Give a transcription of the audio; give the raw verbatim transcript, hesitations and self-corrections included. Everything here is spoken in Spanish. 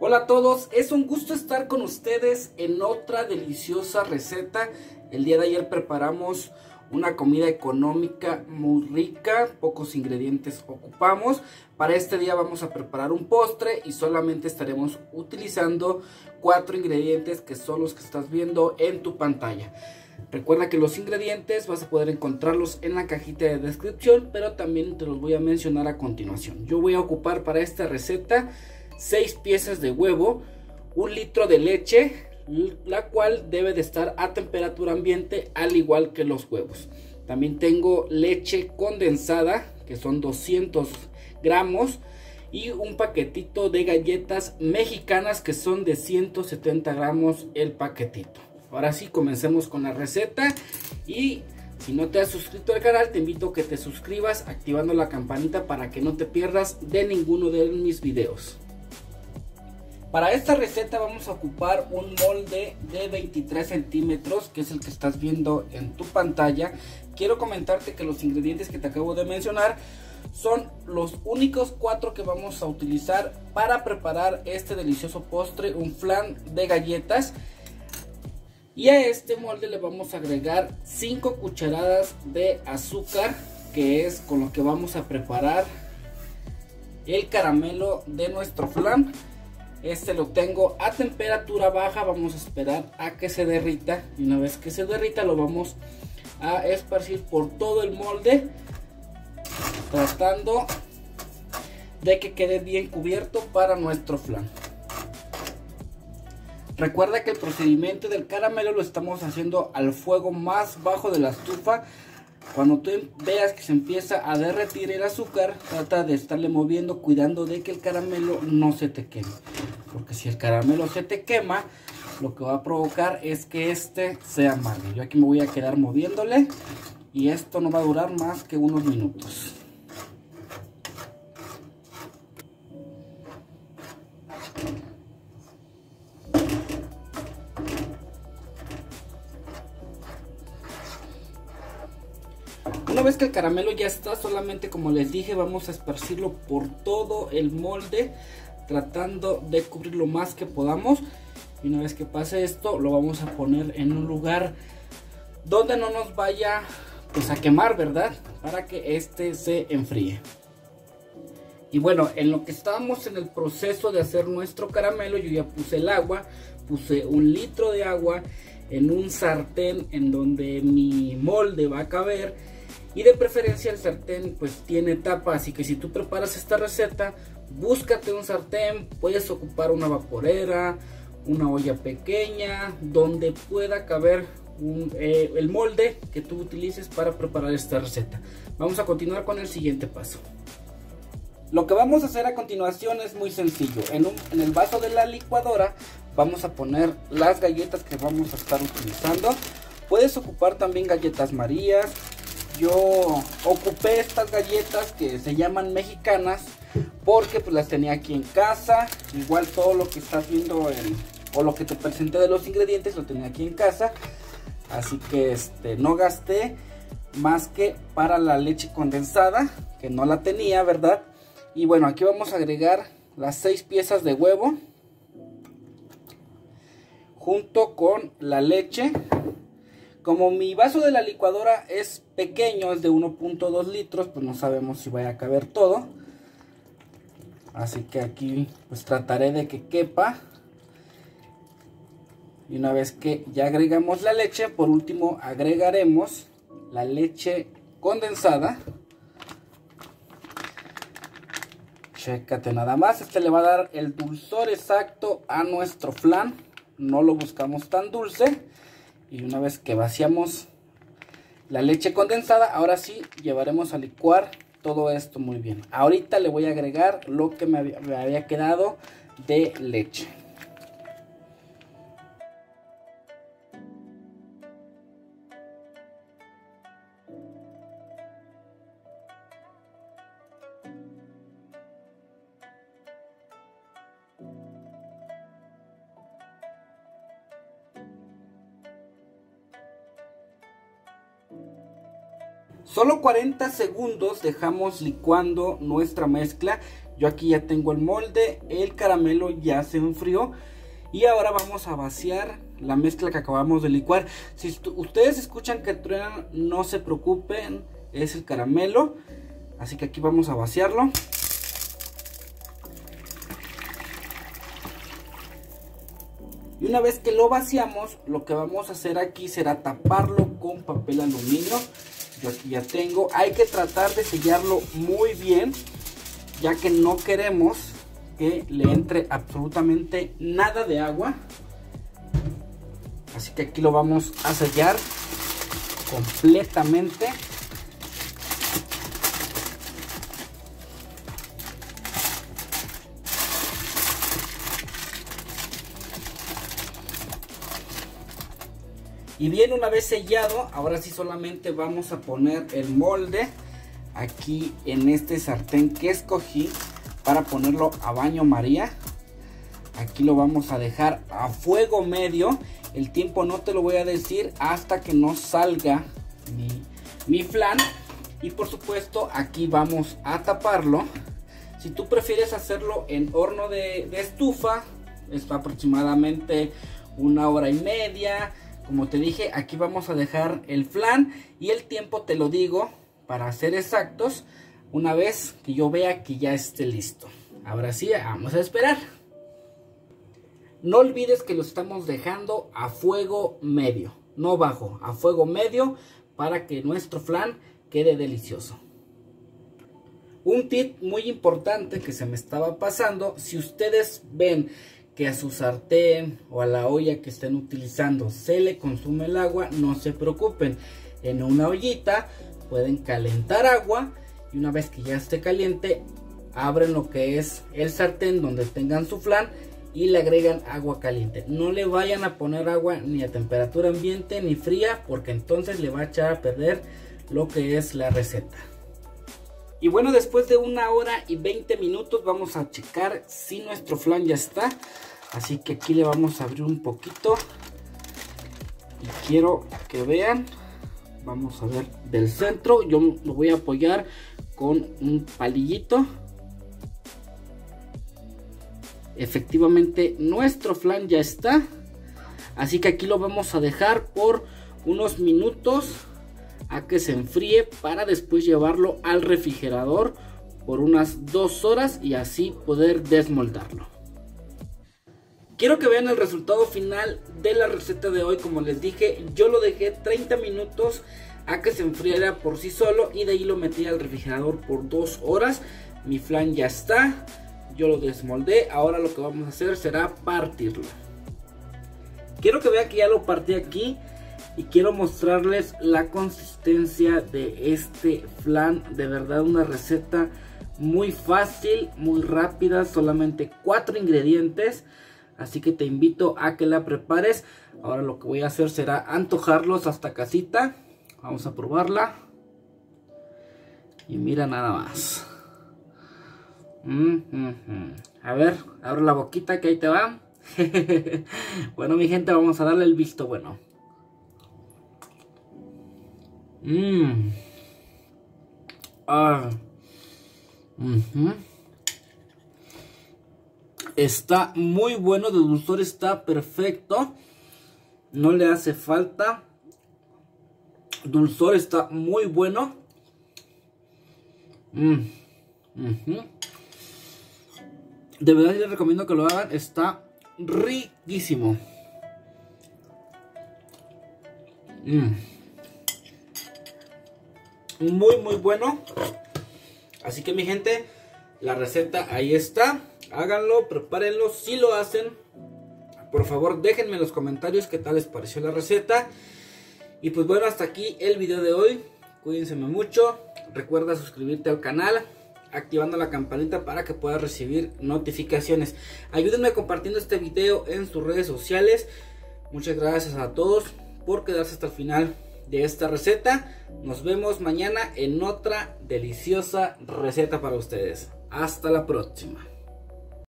Hola a todos, es un gusto estar con ustedes en otra deliciosa receta. El día de ayer preparamos una comida económica muy rica, pocos ingredientes ocupamos. Para este día vamos a preparar un postre y solamente estaremos utilizando cuatro ingredientes que son los que estás viendo en tu pantalla. Recuerda que los ingredientes vas a poder encontrarlos en la cajita de descripción, pero también te los voy a mencionar a continuación. Yo voy a ocupar para esta receta seis piezas de huevo, un litro de leche, la cual debe de estar a temperatura ambiente al igual que los huevos. También tengo leche condensada, que son doscientos gramos, y un paquetito de galletas mexicanas que son de ciento setenta gramos el paquetito. Ahora sí, comencemos con la receta. Y si no te has suscrito al canal, te invito a que te suscribas activando la campanita para que no te pierdas de ninguno de mis videos. Para esta receta vamos a ocupar un molde de veintitrés centímetros, que es el que estás viendo en tu pantalla. Quiero comentarte que los ingredientes que te acabo de mencionar son los únicos cuatro que vamos a utilizar para preparar este delicioso postre, un flan de galletas. Y a este molde le vamos a agregar cinco cucharadas de azúcar, que es con lo que vamos a preparar el caramelo de nuestro flan. Este lo tengo a temperatura baja, vamos a esperar a que se derrita, y una vez que se derrita lo vamos a esparcir por todo el molde, tratando de que quede bien cubierto para nuestro flan. Recuerda que el procedimiento del caramelo lo estamos haciendo al fuego más bajo de la estufa. Cuando tú veas que se empieza a derretir el azúcar, trata de estarle moviendo, cuidando de que el caramelo no se te queme. Porque si el caramelo se te quema, lo que va a provocar es que este se amargue. Yo aquí me voy a quedar moviéndole y esto no va a durar más que unos minutos. Una vez que el caramelo ya está, solamente como les dije, vamos a esparcirlo por todo el molde, tratando de cubrir lo más que podamos. Y una vez que pase esto, lo vamos a poner en un lugar donde no nos vaya pues a quemar, ¿verdad? Para que este se enfríe. Y bueno, en lo que estábamos en el proceso de hacer nuestro caramelo, yo ya puse el agua, puse un litro de agua en un sartén en donde mi molde va a caber, y de preferencia el sartén pues tiene tapa, así que si tú preparas esta receta, búscate un sartén, puedes ocupar una vaporera, una olla pequeña, donde pueda caber un, eh, el molde que tú utilices para preparar esta receta. Vamos a continuar con el siguiente paso. Lo que vamos a hacer a continuación es muy sencillo. En, un, en el vaso de la licuadora vamos a poner las galletas que vamos a estar utilizando. Puedes ocupar también galletas marías. Yo ocupé estas galletas que se llaman mexicanas porque pues las tenía aquí en casa. Igual todo lo que estás viendo en, o lo que te presenté de los ingredientes lo tenía aquí en casa. Así que este, no gasté más que para la leche condensada, que no la tenía, ¿verdad? Y bueno, aquí vamos a agregar las seis piezas de huevo junto con la leche. Como mi vaso de la licuadora es pequeño, es de uno punto dos litros, pues no sabemos si vaya a caber todo. Así que aquí pues trataré de que quepa. Y una vez que ya agregamos la leche, por último agregaremos la leche condensada. Chécate nada más, este le va a dar el dulzor exacto a nuestro flan. No lo buscamos tan dulce. Y una vez que vaciamos la leche condensada, ahora sí llevaremos a licuar todo esto muy bien. Ahorita le voy a agregar lo que me había quedado de leche. Solo cuarenta segundos dejamos licuando nuestra mezcla. Yo aquí ya tengo el molde, el caramelo ya se enfrió. Y ahora vamos a vaciar la mezcla que acabamos de licuar. Si ustedes escuchan que truenan, no se preocupen, es el caramelo. Así que aquí vamos a vaciarlo. Y una vez que lo vaciamos, lo que vamos a hacer aquí será taparlo con papel aluminio. Yo aquí ya tengo. Hay que tratar de sellarlo muy bien, ya que no queremos que le entre absolutamente nada de agua. Así que aquí lo vamos a sellar completamente. Y bien, una vez sellado, ahora sí solamente vamos a poner el molde aquí en este sartén que escogí para ponerlo a baño María. Aquí lo vamos a dejar a fuego medio. El tiempo no te lo voy a decir hasta que no salga mi, mi flan. Y por supuesto aquí vamos a taparlo. Si tú prefieres hacerlo en horno de, de estufa, está aproximadamente una hora y media. Como te dije, aquí vamos a dejar el flan y el tiempo te lo digo para ser exactos una vez que yo vea que ya esté listo. Ahora sí, vamos a esperar. No olvides que lo estamos dejando a fuego medio, no bajo, a fuego medio para que nuestro flan quede delicioso. Un tip muy importante que se me estaba pasando: si ustedes ven que a su sartén o a la olla que estén utilizando se le consume el agua, no se preocupen. En una ollita pueden calentar agua y una vez que ya esté caliente, abren lo que es el sartén donde tengan su flan y le agregan agua caliente. No le vayan a poner agua ni a temperatura ambiente ni fría, porque entonces le va a echar a perder lo que es la receta. Y bueno, después de una hora y veinte minutos vamos a checar si nuestro flan ya está. Así que aquí le vamos a abrir un poquito. Y quiero que vean. Vamos a ver del centro. Yo lo voy a apoyar con un palillito. Efectivamente nuestro flan ya está. Así que aquí lo vamos a dejar por unos minutos a que se enfríe, para después llevarlo al refrigerador por unas dos horas y así poder desmoldarlo. Quiero que vean el resultado final de la receta de hoy. Como les dije, yo lo dejé treinta minutos a que se enfriara por sí solo y de ahí lo metí al refrigerador por dos horas. Mi flan ya está, yo lo desmoldé. Ahora lo que vamos a hacer será partirlo. Quiero que vean que ya lo partí aquí. Y quiero mostrarles la consistencia de este flan. De verdad, una receta muy fácil, muy rápida. Solamente cuatro ingredientes. Así que te invito a que la prepares. Ahora lo que voy a hacer será antojarlos hasta casita. Vamos a probarla. Y mira nada más. Mm-hmm. A ver, abre la boquita que ahí te va. Bueno, mi gente, vamos a darle el visto bueno. Mmm. Ah. Uh-huh. Está muy bueno, el dulzor está perfecto. No le hace falta. Dulzor está muy bueno. Mm. Uh-huh. De verdad les recomiendo que lo hagan. Está riquísimo. Mmm. Muy muy bueno. Así que mi gente, la receta ahí está. Háganlo, prepárenlo. Si lo hacen, por favor déjenme en los comentarios qué tal les pareció la receta. Y pues bueno, hasta aquí el video de hoy. Cuídense mucho. Recuerda suscribirte al canal, activando la campanita para que puedas recibir notificaciones. Ayúdenme compartiendo este video en sus redes sociales. Muchas gracias a todos por quedarse hasta el final de esta receta. Nos vemos mañana en otra deliciosa receta para ustedes. Hasta la próxima.